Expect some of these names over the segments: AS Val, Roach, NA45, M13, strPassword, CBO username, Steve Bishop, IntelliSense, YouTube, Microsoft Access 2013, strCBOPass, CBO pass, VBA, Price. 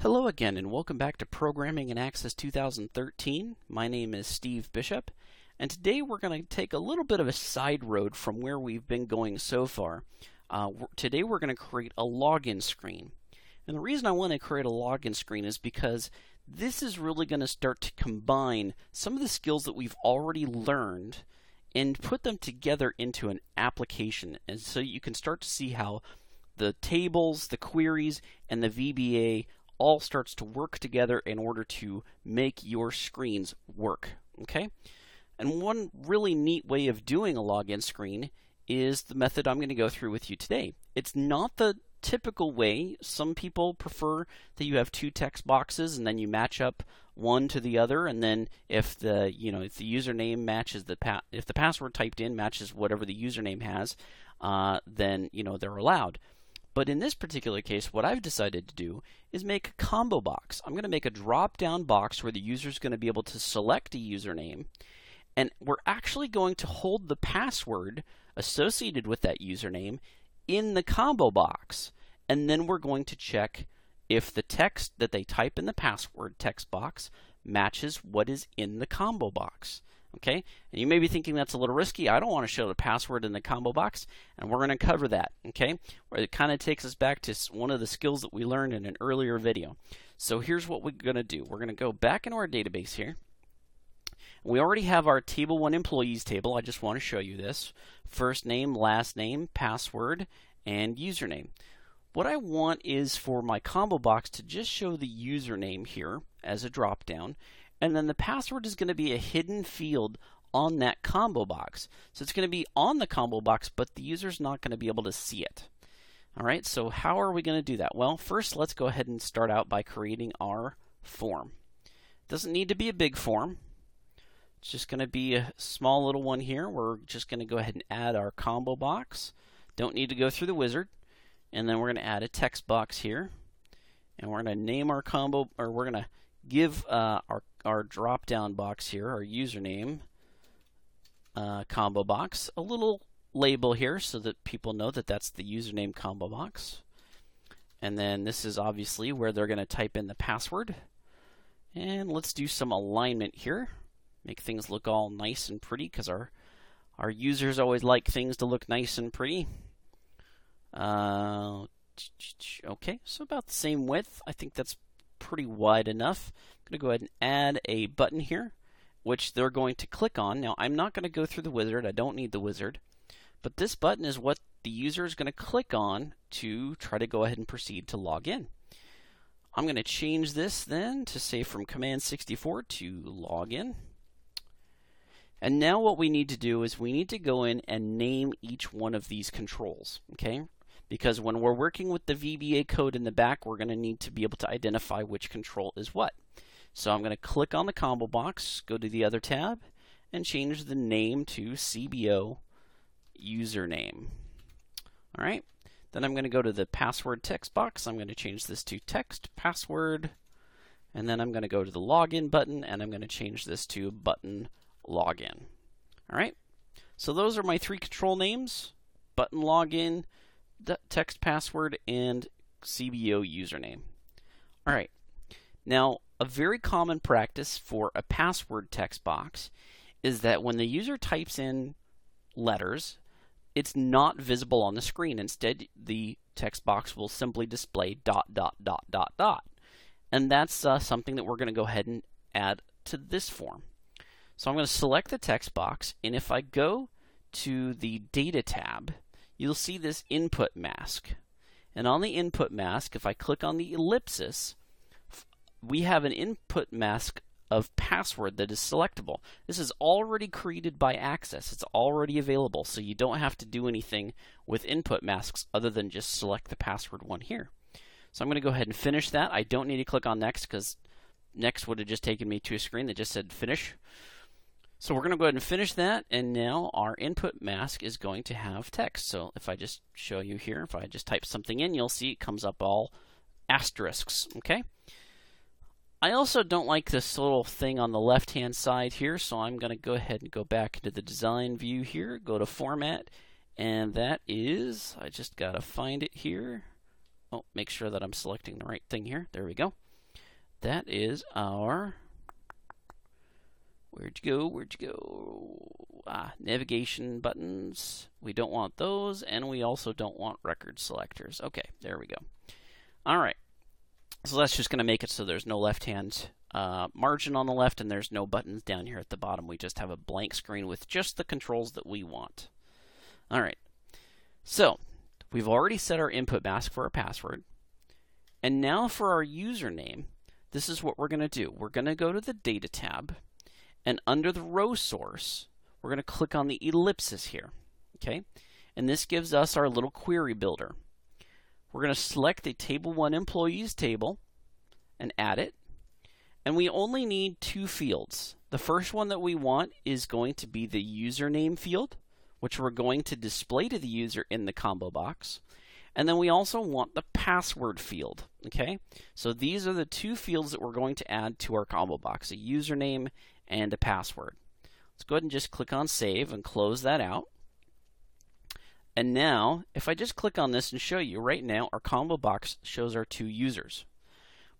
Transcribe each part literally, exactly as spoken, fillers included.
Hello again and welcome back to Programming in Access two thousand thirteen. My name is Steve Bishop, and today we're going to take a little bit of a side road from where we've been going so far. Uh, today we're going to create a login screen. And the reason I want to create a login screen is because this is really going to start to combine some of the skills that we've already learned and put them together into an application. And so you can start to see how the tables, the queries, and the V B A all starts to work together in order to make your screens work, okay? And one really neat way of doing a login screen is the method I'm going to go through with you today. It's not the typical way. Some people prefer that you have two text boxes and then you match up one to the other, and then if the, you know, if the username matches the pa if the password typed in matches whatever the username has, uh, then, you know, they're allowed. But in this particular case, what I've decided to do is make a combo box. I'm going to make a drop-down box where the user is going to be able to select a username, and we're actually going to hold the password associated with that username in the combo box, and then we're going to check if the text that they type in the password text box matches what is in the combo box. Okay, and you may be thinking that's a little risky. I don't want to show the password in the combo box, and we're going to cover that, okay? Where it kind of takes us back to one of the skills that we learned in an earlier video. So here's what we're going to do. We're going to go back into our database here. We already have our table one employees table. I just want to show you this. First name, last name, password, and username. What I want is for my combo box to just show the username here as a drop-down, and then the password is going to be a hidden field on that combo box. So it's going to be on the combo box, but the user's not going to be able to see it. All right, so how are we going to do that? Well, first let's go ahead and start out by creating our form. It doesn't need to be a big form. It's just going to be a small little one here. We're just going to go ahead and add our combo box. Don't need to go through the wizard. And then we're going to add a text box here. And we're going to name our combo, or we're going to give uh, our, our drop-down box here, our username uh, combo box, a little label here so that people know that that's the username combo box. And then this is obviously where they're going to type in the password. And let's do some alignment here. Make things look all nice and pretty, because our, our users always like things to look nice and pretty. Uh, okay, so about the same width. I think that's pretty wide enough. I'm going to go ahead and add a button here, which they're going to click on. Now, I'm not going to go through the wizard. I don't need the wizard. But this button is what the user is going to click on to try to go ahead and proceed to log in. I'm going to change this then to say from command sixty-four to login. And now what we need to do is we need to go in and name each one of these controls, okay? Because when we're working with the V B A code in the back, we're going to need to be able to identify which control is what. So I'm going to click on the combo box, go to the other tab, and change the name to C B O username. All right. Then I'm going to go to the password text box. I'm going to change this to text password. And then I'm going to go to the login button, and I'm going to change this to button login. All right. So those are my three control names: button login, the text password, and C B O username. All right. Now, a very common practice for a password text box is that when the user types in letters, it's not visible on the screen. Instead, the text box will simply display dot, dot, dot, dot, dot. And that's uh, something that we're going to go ahead and add to this form. So I'm going to select the text box, and if I go to the Data tab, you'll see this input mask. And on the input mask, if I click on the ellipsis, we have an input mask of password that is selectable. This is already created by Access. It's already available, so you don't have to do anything with input masks other than just select the password one here. So I'm going to go ahead and finish that. I don't need to click on next, because next would have just taken me to a screen that just said finish. So we're going to go ahead and finish that, and now our input mask is going to have text. So if I just show you here, if I just type something in, you'll see it comes up all asterisks, okay? I also don't like this little thing on the left-hand side here, so I'm going to go ahead and go back into the design view here, go to Format, and that is, I just got to find it here. Oh, make sure that I'm selecting the right thing here. There we go. that is our, where'd you go, where'd you go, ah, navigation buttons. We don't want those, and we also don't want record selectors. Okay, there we go. All right, so that's just going to make it so there's no left-hand uh, margin on the left, and there's no buttons down here at the bottom. We just have a blank screen with just the controls that we want. All right, so we've already set our input mask for our password. And now for our username, this is what we're going to do. We're going to go to the Data tab, and under the row source, we're going to click on the ellipsis here, okay? And this gives us our little query builder. We're going to select the Table one Employees table and add it. And we only need two fields. The first one that we want is going to be the username field, which we're going to display to the user in the combo box. And then we also want the password field, okay? So these are the two fields that we're going to add to our combo box, a username and a password. Let's go ahead and just click on Save and close that out. And now, if I just click on this and show you, right now our combo box shows our two users.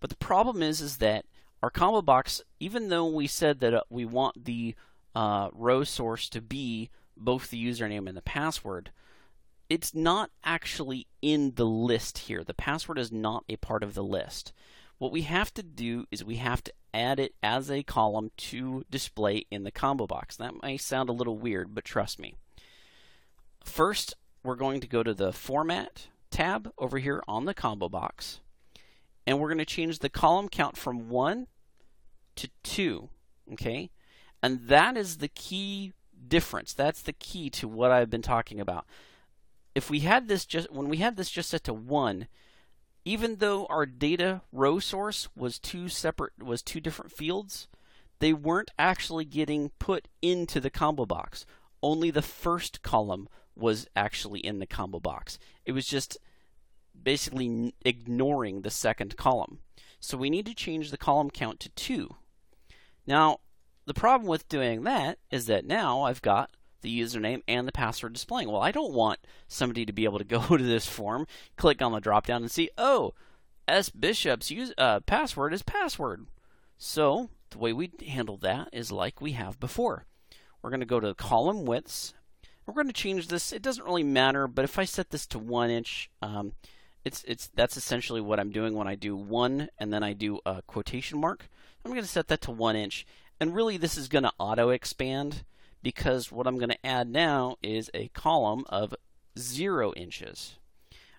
But the problem is, is that our combo box, even though we said that we want the uh, row source to be both the username and the password, it's not actually in the list here. The password is not a part of the list. What we have to do is we have to add it as a column to display in the combo box. That may sound a little weird, but trust me. First, we're going to go to the Format tab over here on the combo box, and we're going to change the column count from one to two, okay? And that is the key difference. That's the key to what I've been talking about. If we had this just when we had this just set to one, even though our data row source was two separate was two different fields, they weren't actually getting put into the combo box. Only the first column was actually in the combo box. It was just basically ignoring the second column. So we need to change the column count to two. Now, the problem with doing that is that now I've got the username and the password displaying. Well, I don't want somebody to be able to go to this form, click on the drop down and see, oh, S. Bishop's use, uh, password is password. So the way we handle that is like we have before. We're going to go to column widths. We're going to change this. It doesn't really matter, but if I set this to one inch, um, it's it's that's essentially what I'm doing when I do one and then I do a quotation mark. I'm going to set that to one inch, and really this is going to auto expand, because what I'm going to add now is a column of zero inches.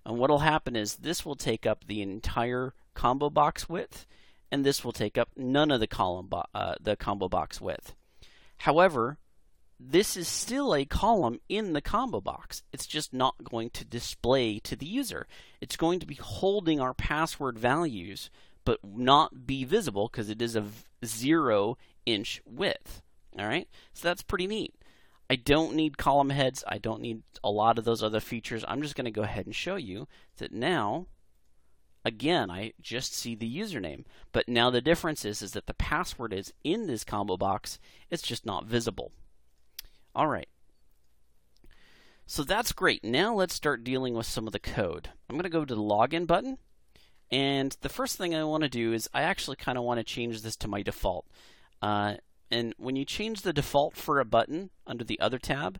And what will happen is this will take up the entire combo box width, and this will take up none of the column bo uh, the combo box width. However, this is still a column in the combo box. It's just not going to display to the user. It's going to be holding our password values, but not be visible because it is a zero inch width. All right, so that's pretty neat. I don't need column heads. I don't need a lot of those other features. I'm just going to go ahead and show you that now, again, I just see the username. But now the difference is, is that the password is in this combo box. It's just not visible. All right. So that's great. Now let's start dealing with some of the code. I'm going to go to the login button. And the first thing I want to do is I actually kind of want to change this to my default. Uh, And when you change the default for a button under the other tab,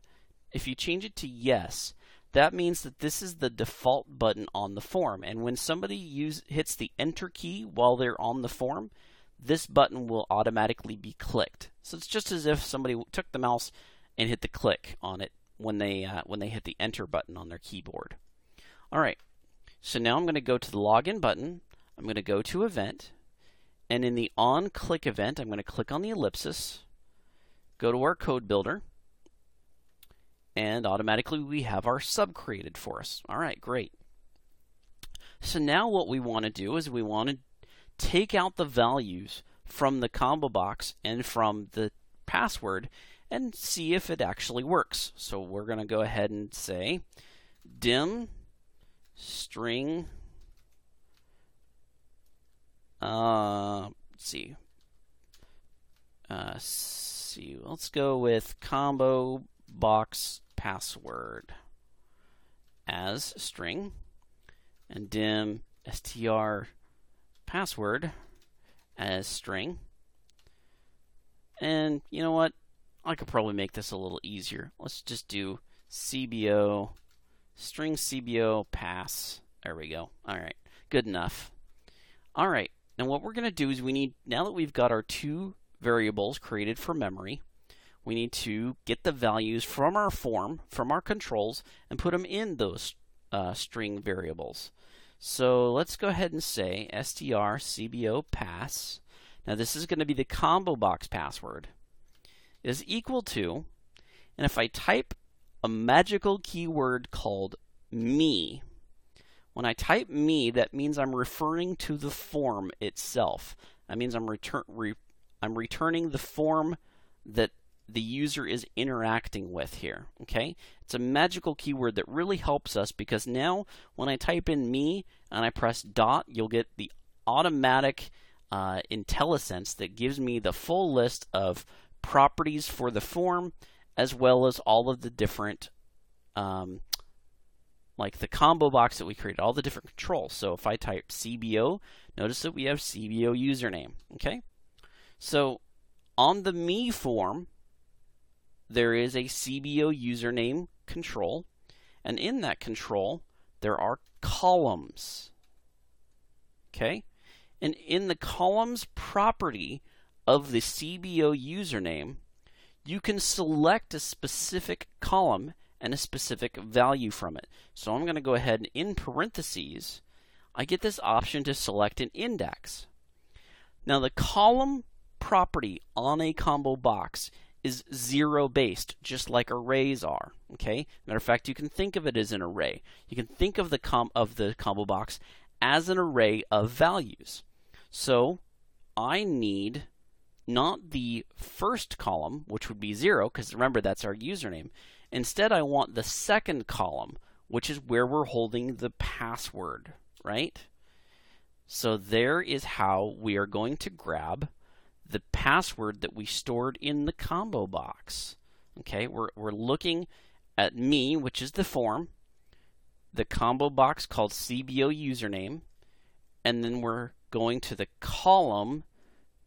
if you change it to yes, that means that this is the default button on the form. And when somebody use, hits the enter key while they're on the form, this button will automatically be clicked. So it's just as if somebody took the mouse and hit the click on it when they, uh, when they hit the enter button on their keyboard. All right, so now I'm going to go to the login button. I'm going to go to event. And in the on-click event, I'm going to click on the ellipsis, go to our code builder, and automatically we have our sub created for us. All right, great. So now what we want to do is we want to take out the values from the combo box and from the password and see if it actually works. So we're going to go ahead and say dim string Uh, let's see. Uh, let's see. Let's go with combo box password as string and dim str password as string. And you know what? I could probably make this a little easier. Let's just do C B O, string C B O pass. There we go. All right, good enough. All right, now what we're going to do is we need, now that we've got our two variables created for memory, we need to get the values from our form, from our controls, and put them in those uh, string variables. So let's go ahead and say strCBOPass. Now this is going to be the combo box password, is equal to, and if I type a magical keyword called me, when I type me, that means I'm referring to the form itself. That means I'm, retur re I'm returning the form that the user is interacting with here, okay? It's a magical keyword that really helps us, because now when I type in me and I press dot, you'll get the automatic uh, IntelliSense that gives me the full list of properties for the form, as well as all of the different, um, like the combo box that we created, all the different controls. So if I type C B O, notice that we have C B O username, okay? So on the me form, there is a C B O username control, and in that control there are columns, okay? And in the columns property of the C B O username, you can select a specific column and a specific value from it. So I'm going to go ahead and in parentheses, I get this option to select an index. Now the column property on a combo box is zero based, just like arrays are, okay? Matter of fact, you can think of it as an array. You can think of the com of the combo box as an array of values. So I need not the first column, which would be zero, because remember that's our username. Instead, I want the second column, which is where we're holding the password, right? So there is how we are going to grab the password that we stored in the combo box. Okay, we're, we're looking at me, which is the form, the combo box called C B O username, and then we're going to the column,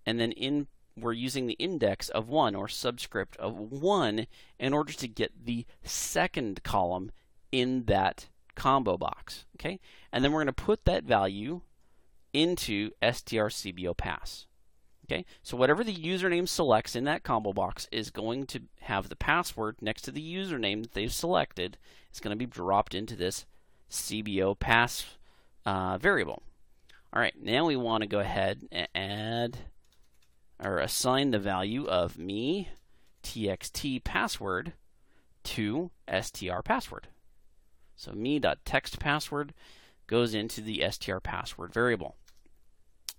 and then in we're using the index of one or subscript of one in order to get the second column in that combo box. Okay, and then we're going to put that value into strCBOPass. Okay, so whatever the username selects in that combo box is going to have the password next to the username that they've selected. It's going to be dropped into this C B O pass uh, variable. All right, now we want to go ahead and add or assign the value of me txtPassword to strPassword. So me.txtPassword goes into the strPassword variable.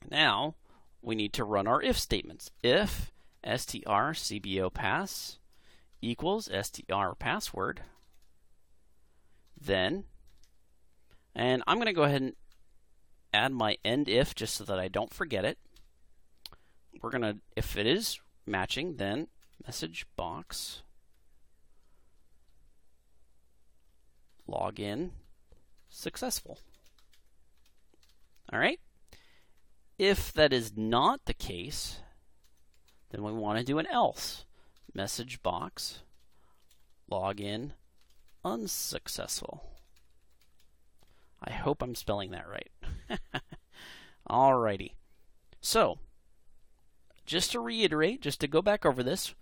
Now we need to run our if statements. If strCBOPass equals strPassword, then, and I'm going to go ahead and add my end if just so that I don't forget it. We're going to, if it is matching, then message box login successful. All right. If that is not the case, then we want to do an else. Message box login unsuccessful. I hope I'm spelling that right. Alrighty. So, just to reiterate, just to go back over this,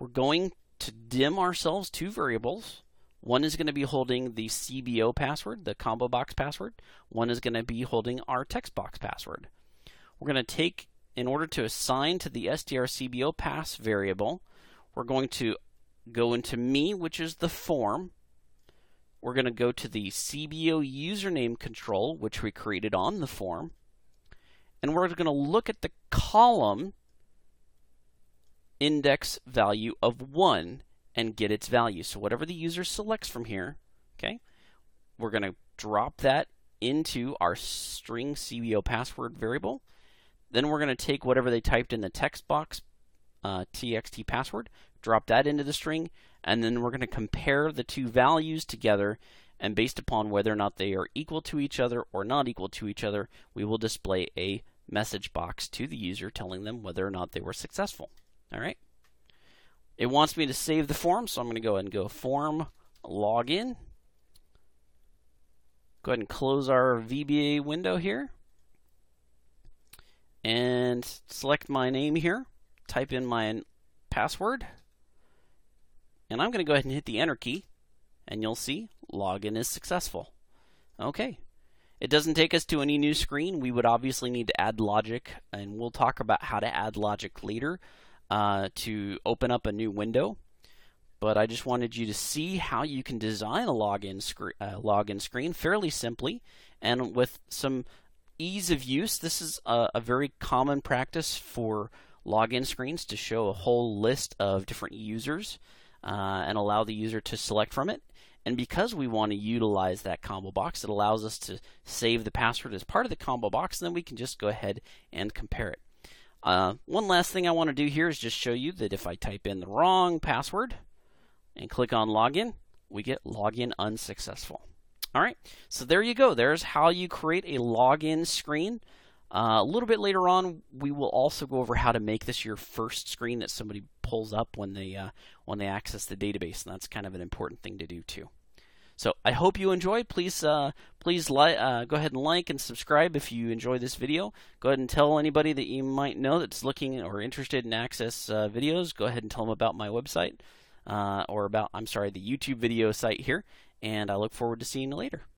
we're going to dim ourselves two variables. One is going to be holding the C B O password, the combo box password. One is going to be holding our text box password. We're going to take, in order to assign to the strCBOPass variable, we're going to go into me, which is the form. We're going to go to the C B O username control, which we created on the form. And we're going to look at the column index value of one and get its value. So whatever the user selects from here, okay, we're going to drop that into our string C B O password variable. Then we're going to take whatever they typed in the text box, uh, txtPassword, drop that into the string, and then we're going to compare the two values together, and based upon whether or not they are equal to each other or not equal to each other, we will display a message box to the user telling them whether or not they were successful. All right. It wants me to save the form, so I'm going to go ahead and go form login. Go ahead and close our V B A window here. And select my name here. Type in my password. And I'm going to go ahead and hit the enter key. And you'll see login is successful. Okay. It doesn't take us to any new screen. We would obviously need to add logic, and we'll talk about how to add logic later uh, to open up a new window. But I just wanted you to see how you can design a login, scre uh, login screen fairly simply and with some ease of use. This is a, a very common practice for login screens, to show a whole list of different users uh, and allow the user to select from it. And because we want to utilize that combo box, it allows us to save the password as part of the combo box, and then we can just go ahead and compare it. Uh, one last thing I want to do here is just show you that if I type in the wrong password and click on login, we get login unsuccessful. All right, so there you go. There's how you create a login screen. Uh, a little bit later on, we will also go over how to make this your first screen that somebody pulls up when they uh, when they access the database, and that's kind of an important thing to do too. So I hope you enjoyed. Please uh, please li uh, go ahead and like and subscribe if you enjoy this video. Go ahead and tell anybody that you might know that's looking or interested in Access uh, videos. Go ahead and tell them about my website uh, or about I'm sorry the YouTube video site here. And I look forward to seeing you later.